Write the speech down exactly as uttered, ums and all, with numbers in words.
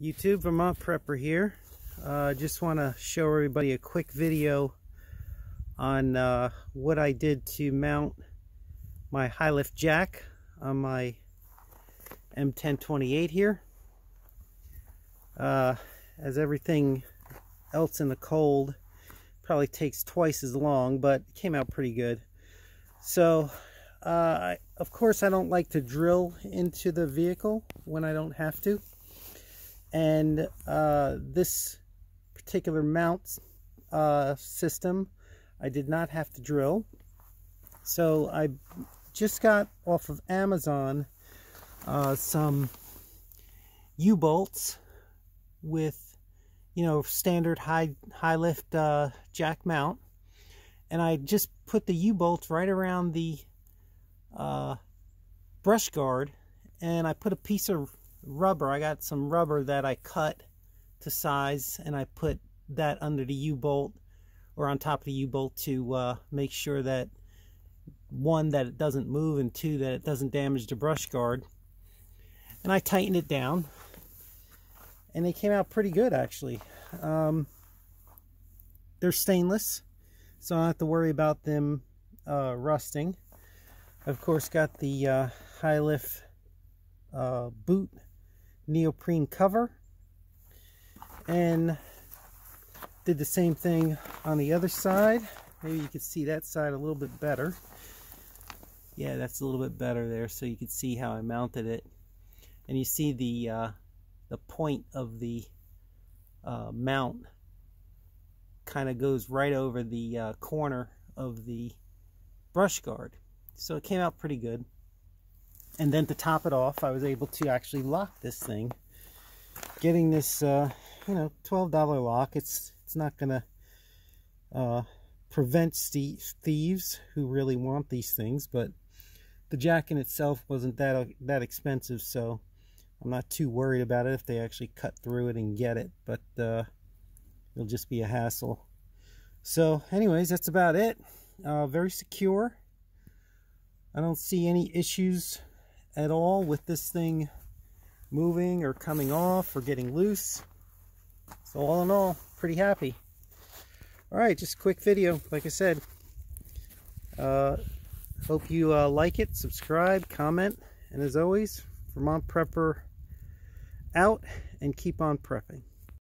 YouTube, Vermont Prepper here. I uh, just want to show everybody a quick video on uh, what I did to mount my Hi-Lift jack on my M ten twenty-eight here. Uh, as everything else in the cold probably takes twice as long, but it came out pretty good. So, uh, I, of course I don't like to drill into the vehicle when I don't have to. And uh, this particular mount uh, system, I did not have to drill. So I just got off of Amazon uh, some U-bolts with, you know, standard high high lift uh, jack mount, and I just put the U-bolts right around the uh, brush guard, and I put a piece of rubber. I got some rubber that I cut to size, and I put that under the U-bolt or on top of the U-bolt to uh, make sure that, one, that it doesn't move, and two, that it doesn't damage the brush guard. And I tightened it down, and they came out pretty good, actually. Um, they're stainless, so I don't have to worry about them uh, rusting. I've, of course, got the uh, Hi-Lift uh, boot neoprene cover, and did the same thing on the other side. Maybe you can see that side a little bit better. Yeah, that's a little bit better there, so you can see how I mounted it, and you see the uh, the point of the uh, mount kind of goes right over the uh, corner of the brush guard, so it came out pretty good. And then to top it off, I was able to actually lock this thing, getting this uh, you know, twelve dollar lock. It's it's not gonna uh, prevent thieves who really want these things, but the jack in itself wasn't that that expensive, so I'm not too worried about it if they actually cut through it and get it, but uh, it'll just be a hassle. So anyways, that's about it. Uh, very secure. I don't see any issues at all with this thing moving or coming off or getting loose. So all in all, pretty happy. All right, just a quick video, like I said. Uh, hope you uh, like it, subscribe, comment, and as always, Vermont Prepper out, and keep on prepping.